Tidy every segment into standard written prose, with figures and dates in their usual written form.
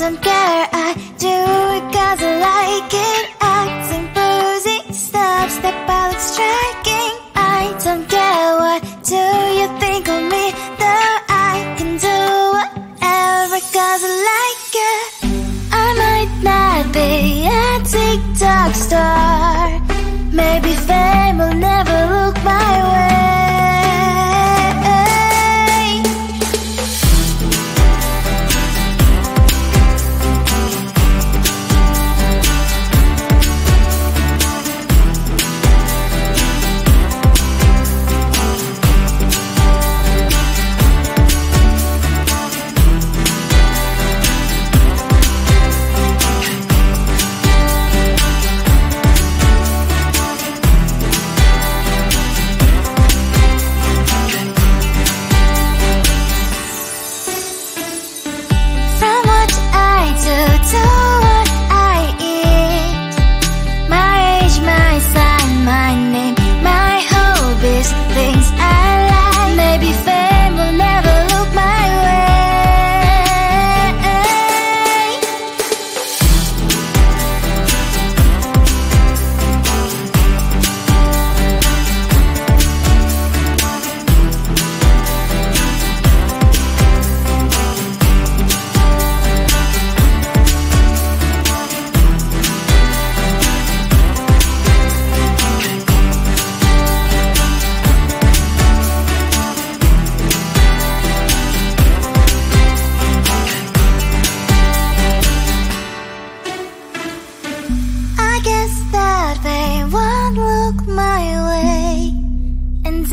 don't care, I do it cause I like it. Acting boozy, stop, step out, it's striking. I don't care what do you think of me, though I can do whatever cause I like it. I might not be a TikTok star, maybe fame will never look my way.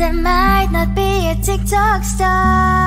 I might not be a TikTok star.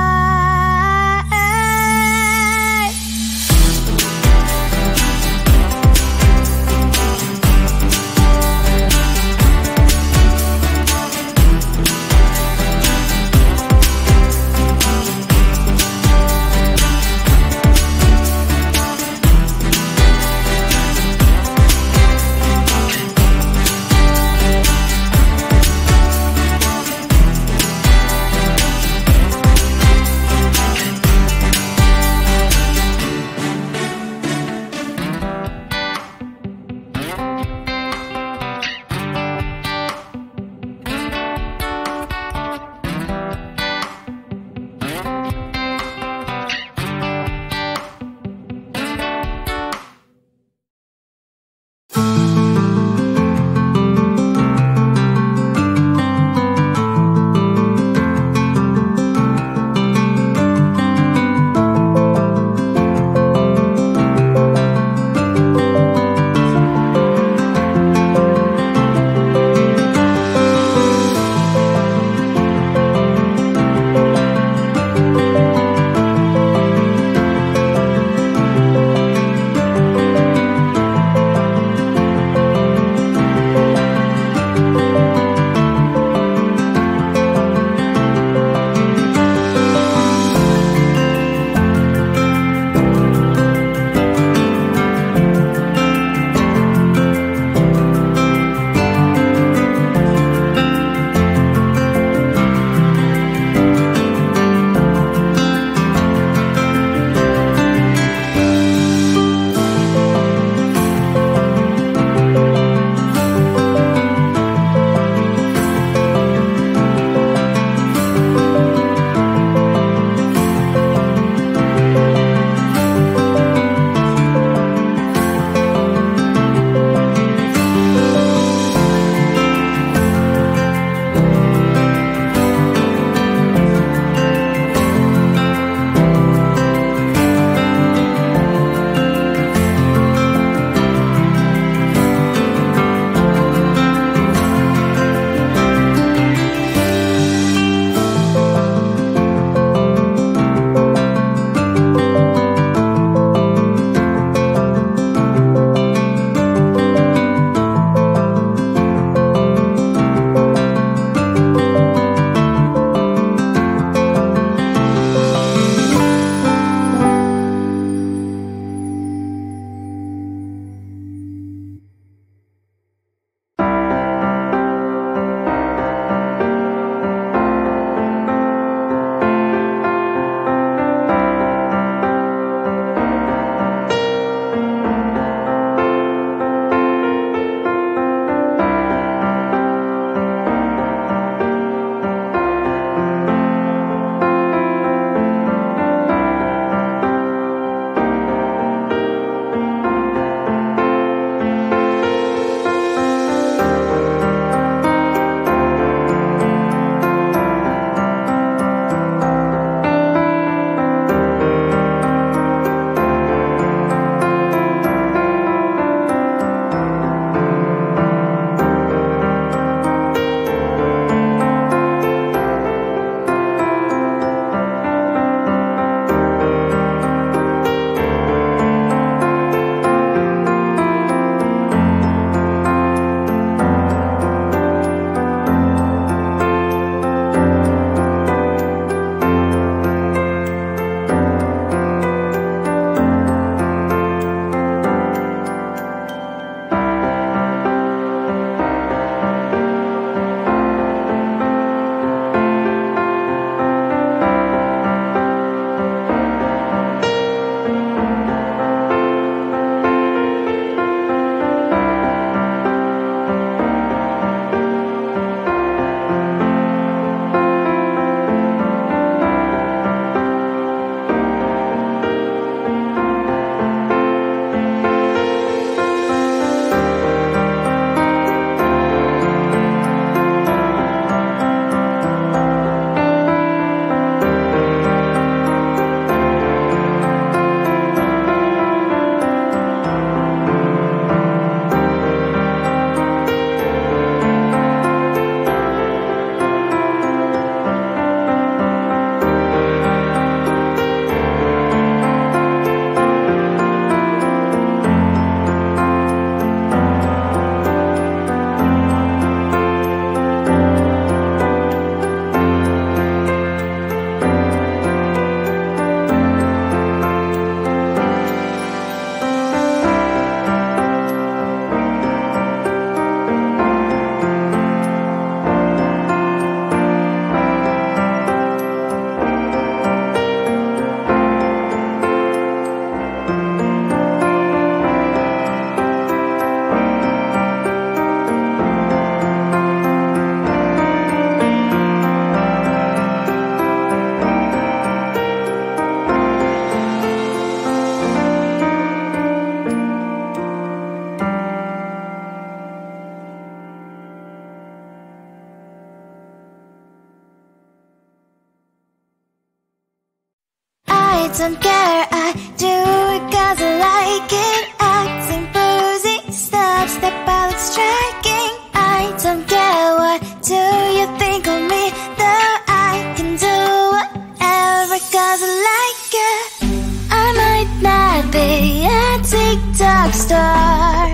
be a TikTok star.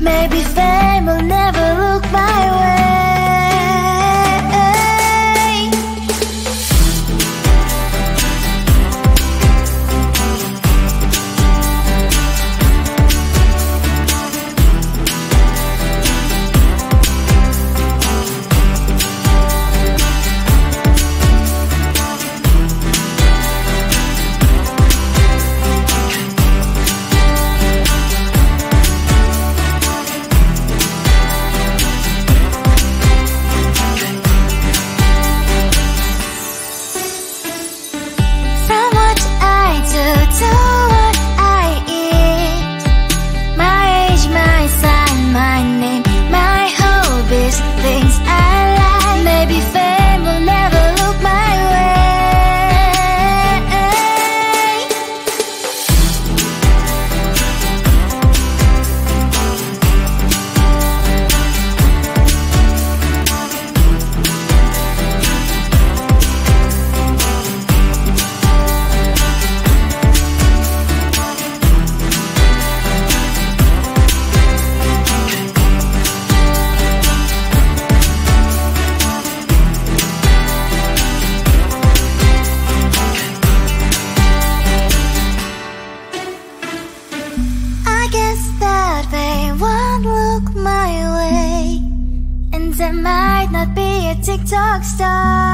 Maybe fame will never look my way. I might not be a TikTok star.